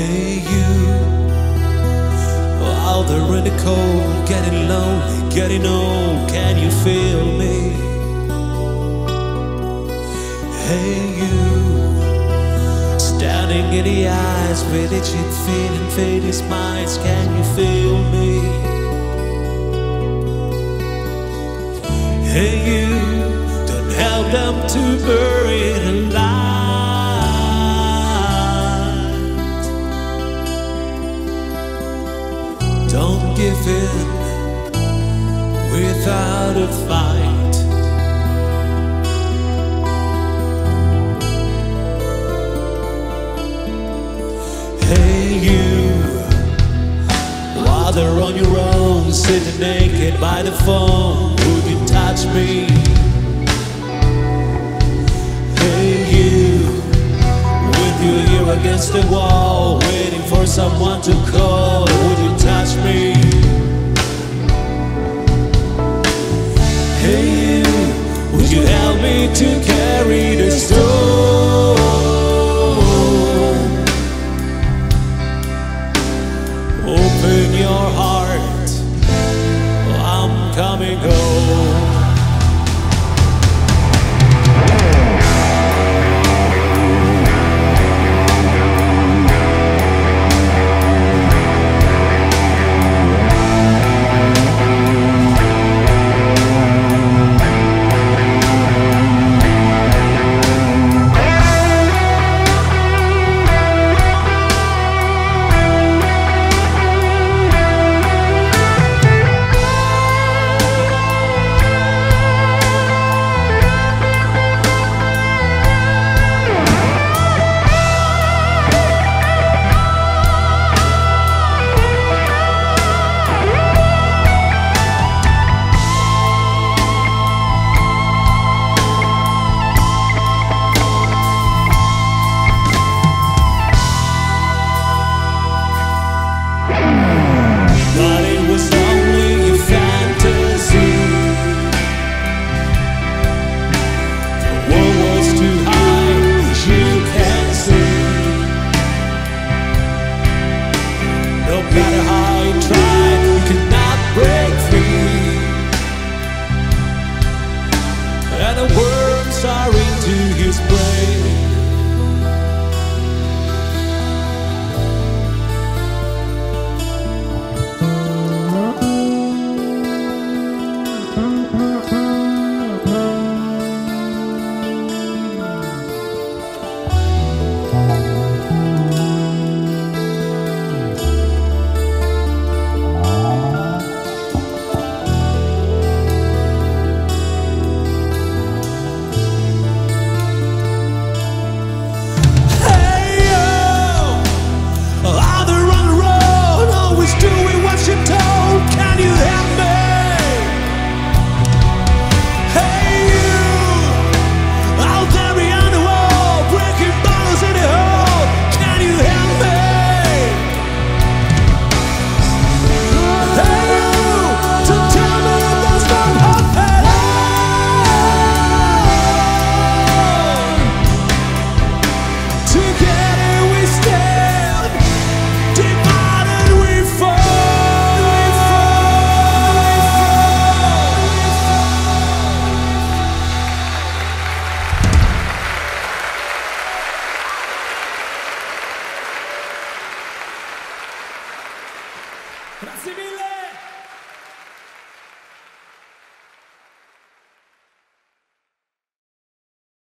Hey you, out there in the cold, getting lonely, getting old, can you feel me? Hey you, standing in the eyes with itching feet and faded smiles, can you feel me? Hey you, don't help them to bury the light. Don't give in without a fight. Hey you, while they're on your own, sitting naked by the phone, would you touch me? Hey you, with your ear against the wall, waiting for someone to call, would you touch me? Hey you, would you help me to carry the stone? Open your heart, I'm coming home. Grazie mille!